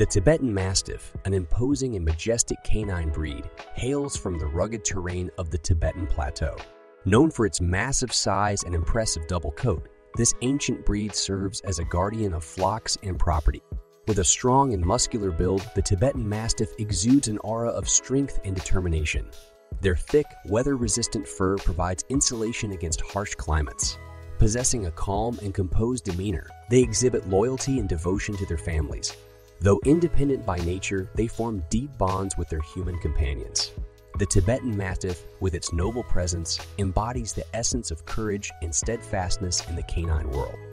The Tibetan Mastiff, an imposing and majestic canine breed, hails from the rugged terrain of the Tibetan Plateau. Known for its massive size and impressive double coat, this ancient breed serves as a guardian of flocks and property. With a strong and muscular build, the Tibetan Mastiff exudes an aura of strength and determination. Their thick, weather-resistant fur provides insulation against harsh climates. Possessing a calm and composed demeanor, they exhibit loyalty and devotion to their families. Though independent by nature, they form deep bonds with their human companions. The Tibetan Mastiff, with its noble presence, embodies the essence of courage and steadfastness in the canine world.